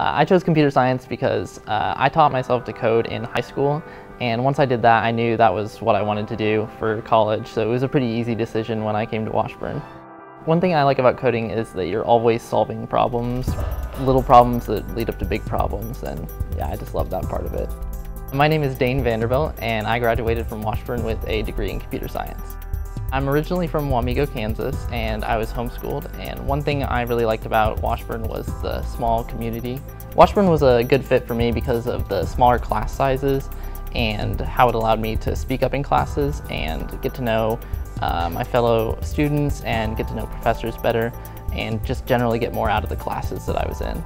I chose computer science because I taught myself to code in high school, and once I did that, I knew that was what I wanted to do for college, so it was a pretty easy decision when I came to Washburn. One thing I like about coding is that you're always solving problems, little problems that lead up to big problems, and yeah, I just love that part of it. My name is Dane Vanderbilt, and I graduated from Washburn with a degree in computer science. I'm originally from Wamego, Kansas, and I was homeschooled, and one thing I really liked about Washburn was the small community. Washburn was a good fit for me because of the smaller class sizes and how it allowed me to speak up in classes and get to know my fellow students and get to know professors better and just generally get more out of the classes that I was in.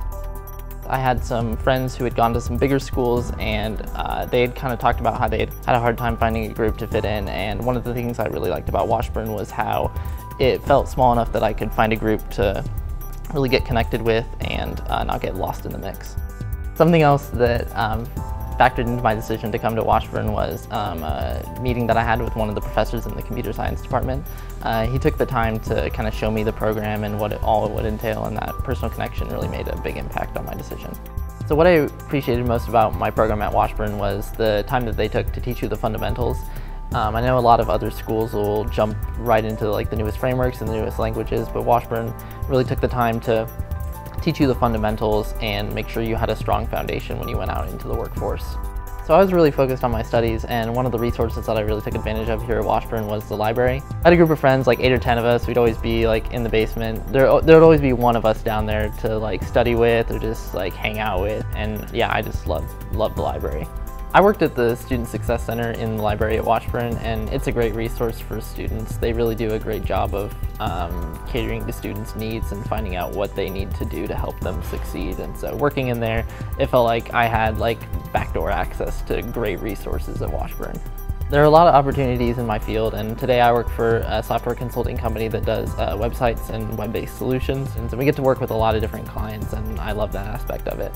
I had some friends who had gone to some bigger schools, and they had kind of talked about how they'd had a hard time finding a group to fit in, and one of the things I really liked about Washburn was how it felt small enough that I could find a group to really get connected with and not get lost in the mix. Something else that factored into my decision to come to Washburn was a meeting that I had with one of the professors in the computer science department. He took the time to kind of show me the program and what it would entail, and that personal connection really made a big impact on my decision. So what I appreciated most about my program at Washburn was the time that they took to teach you the fundamentals. I know a lot of other schools will jump right into like the newest frameworks and the newest languages, but Washburn really took the time to teach you the fundamentals and make sure you had a strong foundation when you went out into the workforce. So I was really focused on my studies, and one of the resources that I really took advantage of here at Washburn was the library. I had a group of friends, like 8 or 10 of us. We'd always be like in the basement. There would always be one of us down there to like study with or just like hang out with, and yeah, I just loved the library. I worked at the Student Success Center in the library at Washburn, and it's a great resource for students. They really do a great job of catering to students' needs and finding out what they need to do to help them succeed. And so working in there, it felt like I had like backdoor access to great resources at Washburn. There are a lot of opportunities in my field, and today I work for a software consulting company that does websites and web-based solutions, and so we get to work with a lot of different clients, and I love that aspect of it.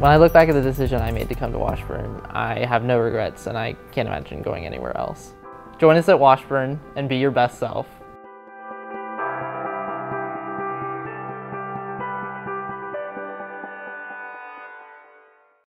When I look back at the decision I made to come to Washburn, I have no regrets, and I can't imagine going anywhere else. Join us at Washburn and be your best self.